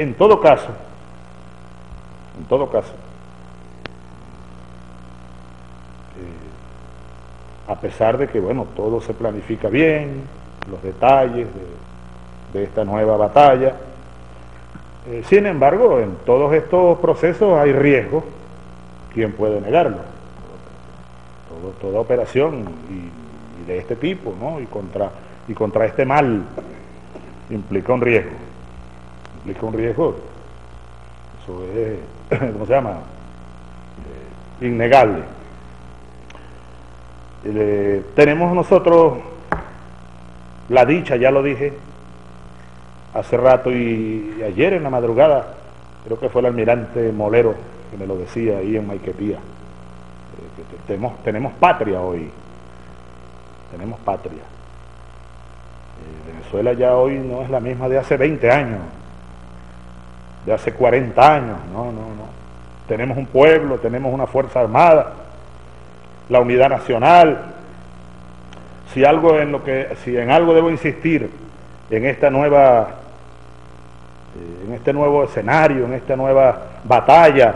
En todo caso, a pesar de que, bueno, todo se planifica bien, los detalles de esta nueva batalla, sin embargo, en todos estos procesos hay riesgos, ¿quién puede negarlo? Toda operación y de este tipo, ¿no? Y contra este mal implica un riesgo. Eso es, ¿cómo se llama? Innegable. Tenemos nosotros la dicha, ya lo dije hace rato y ayer en la madrugada, creo que fue el almirante Molero que me lo decía ahí en Maiquetía, que tenemos patria hoy, tenemos patria. Venezuela ya hoy no es la misma de hace 20 años, de hace 40 años, no. Tenemos un pueblo, tenemos una fuerza armada, la unidad nacional. Si en algo debo insistir en esta nueva, en este nuevo escenario, en esta nueva batalla,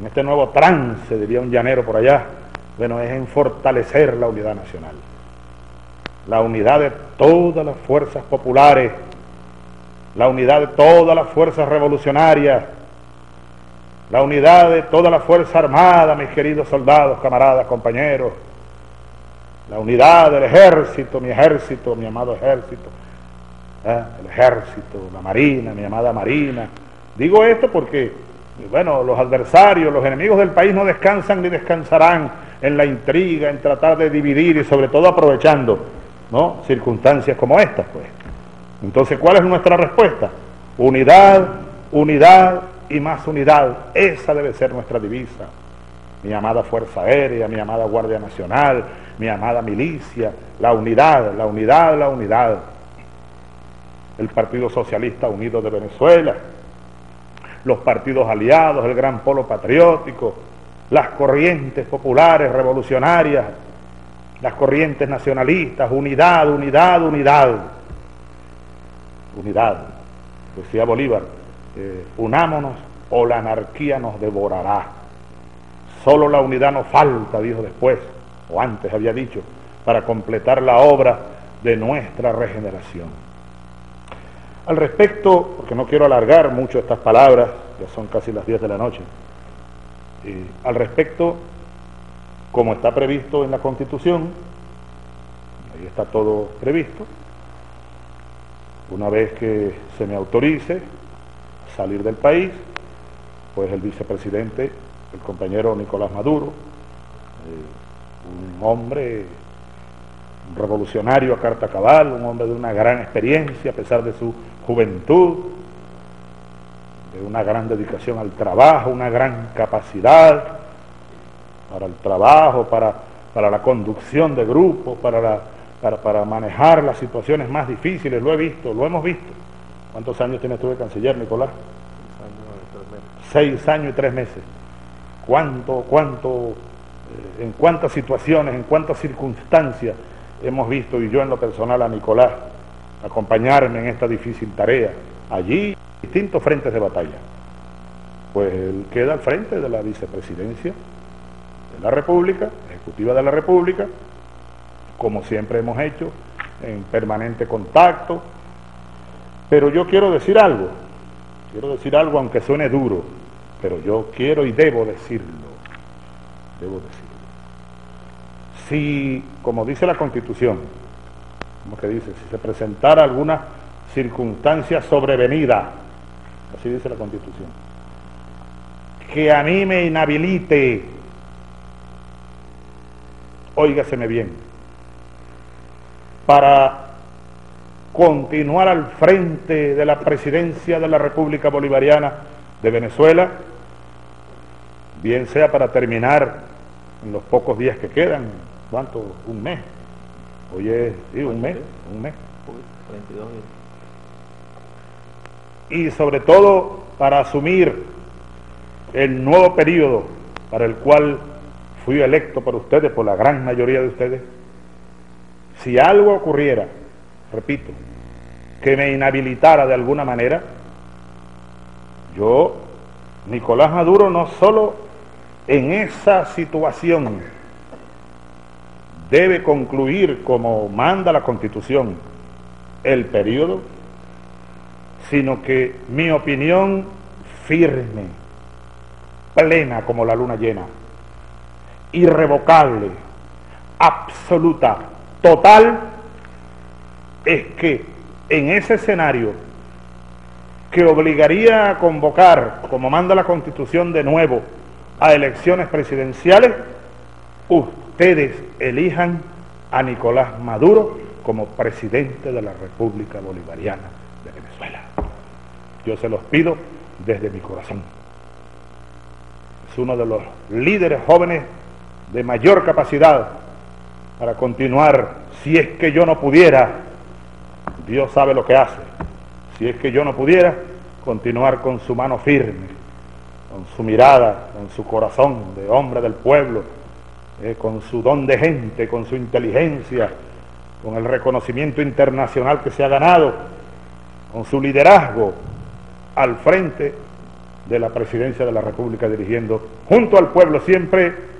en este nuevo trance, diría un llanero por allá, bueno, es en fortalecer la unidad nacional, la unidad de todas las fuerzas populares, la unidad de todas las fuerzas revolucionarias, la unidad de toda la fuerza armada, mis queridos soldados, camaradas, compañeros, la unidad del ejército, mi amado ejército, el ejército, la marina, mi amada marina. Digo esto porque, bueno, los adversarios, los enemigos del país no descansan ni descansarán en la intriga, en tratar de dividir y sobre todo aprovechando, ¿no?, circunstancias como estas, pues. Entonces, ¿cuál es nuestra respuesta? Unidad, unidad y más unidad. Esa debe ser nuestra divisa. Mi amada Fuerza Aérea, mi amada Guardia Nacional, mi amada milicia, la unidad, la unidad, la unidad. El Partido Socialista Unido de Venezuela, los partidos aliados, el Gran Polo Patriótico, las corrientes populares revolucionarias, las corrientes nacionalistas, unidad, unidad, unidad. Unidad, decía Bolívar, unámonos o la anarquía nos devorará. Solo la unidad nos falta, dijo después, o antes había dicho, para completar la obra de nuestra regeneración. Al respecto, porque no quiero alargar mucho estas palabras, ya son casi las 10 de la noche, al respecto, como está previsto en la Constitución, ahí está todo previsto, una vez que se me autorice salir del país, pues el vicepresidente, el compañero Nicolás Maduro, un hombre revolucionario a carta cabal, un hombre de una gran experiencia a pesar de su juventud, de una gran dedicación al trabajo, una gran capacidad para el trabajo, para la conducción de grupos, para manejar las situaciones más difíciles, lo he visto, lo hemos visto. ¿Cuántos años tienes tú de canciller, Nicolás? 6 años y 3 meses. 6 años y 3 meses. En cuántas situaciones, en cuántas circunstancias hemos visto, y yo en lo personal a Nicolás, acompañarme en esta difícil tarea, allí, distintos frentes de batalla. Pues él queda al frente de la vicepresidencia de la República, ejecutiva de la República, como siempre hemos hecho, en permanente contacto. Pero yo quiero decir algo aunque suene duro, pero yo quiero y debo decirlo. Si, como dice la Constitución, como que dice, si se presentara alguna circunstancia sobrevenida, así dice la Constitución, que a mí me inhabilite, óigaseme bien, para continuar al frente de la presidencia de la República Bolivariana de Venezuela, bien sea para terminar en los pocos días que quedan, ¿cuánto? Un mes. Oye, sí, un mes. 32 días. Y sobre todo para asumir el nuevo periodo para el cual fui electo por ustedes, por la gran mayoría de ustedes. Si algo ocurriera, repito, que me inhabilitara de alguna manera, Yo, Nicolás Maduro, no solo en esa situación debe concluir, como manda la Constitución, el periodo, sino que mi opinión firme, plena como la luna llena, irrevocable, absoluta, total, es que en ese escenario que obligaría a convocar, como manda la Constitución, de nuevo a elecciones presidenciales, ustedes elijan a Nicolás Maduro como presidente de la República Bolivariana de Venezuela. Yo se los pido desde mi corazón. Es uno de los líderes jóvenes de mayor capacidad para continuar. Si es que yo no pudiera, Dios sabe lo que hace, si es que yo no pudiera, continuar con su mano firme, con su mirada, con su corazón de hombre del pueblo, con su don de gente, con su inteligencia, con el reconocimiento internacional que se ha ganado, con su liderazgo al frente de la presidencia de la República, dirigiendo junto al pueblo siempre